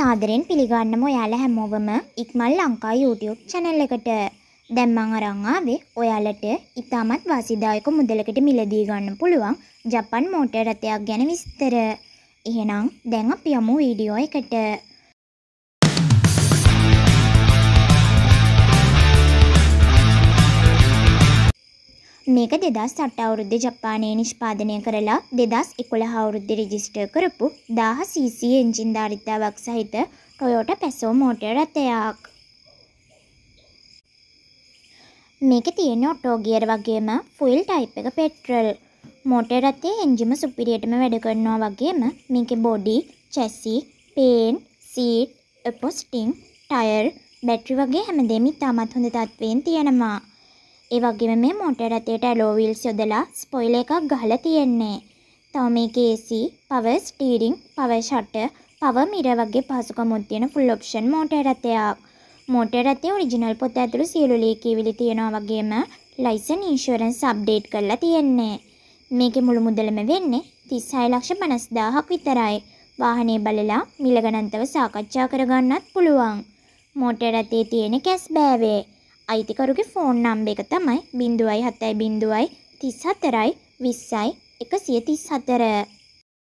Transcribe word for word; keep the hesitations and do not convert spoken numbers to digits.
සාදරයෙන් පිළිගන්නම ඔයාලා හැමෝවම ඉක්මල් Lanka YouTube channel එකට. දැන් මම අරන් ආවේ ඔයාලට ඉතාමත් වාසිදායක මුදලකට මිලදී ගන්න පුළුවන් ජපාන් මෝටර් රථයක් ගැන විස්තර. එහෙනම් දැන් අපි යමු වීඩියෝ එකට. මේක දෙදහස් අට අවුරුද්දේ ජපානයේ නිෂ්පාදනය කරලා දෙදහස් එකොළහ අවුරුද්දේ රෙජිස්ටර් කරපු දාහස සීසී එන්ජින් ධාරිතාවක් සහිත Toyota Passo මෝටර් රථයක්. මේකේ තියෙන ඔටෝ ගියර් වගේම ෆුල් ටයිප් එක පෙට්‍රල්. මෝටර් රථයේ එන්ජිම සුපිරියටම වැඩ කරනවා වගේම මේකේ body, chassis, paint, seat, upholstery, tire, battery වගේ හැමදේම ඉතාමත් හොඳ තත්ත්වයෙන් තියෙනවා. ඒ වගේම මේ මෝටර් රථයට ඇලෝ වීල්ස් යොදලා ස්පොයිල් එකක් ගහලා තියෙන්නේ. තව මේකේ A C, power steering, power shutter, power mirror වගේ පහසුකම්ත් තියෙන full option මෝටර් රථයක්. මෝටර් රථයේ ඔරිජිනල් පොත ඇතුළු සියලු ලියකියවිලි තියෙනවා වගේම license insurance update කරලා තියෙන්නේ. මේකේ මුළු මුදලම වෙන්නේ තිස්හය ලක්ෂ පනස් දාහක් විතරයි. වාහනේ බලලා මිල ගණන්තව සාකච්ඡා කරගන්නත් පුළුවන්. මෝටර් රථයේ තියෙන කැස් බෑවේ අයිතිකරුගේ ෆෝන් නම්බර් එක තමයි බින්දුවයි හතයි බින්දුවයි තිස් හතරයි විස්සයි එකසිය තිස් හතර.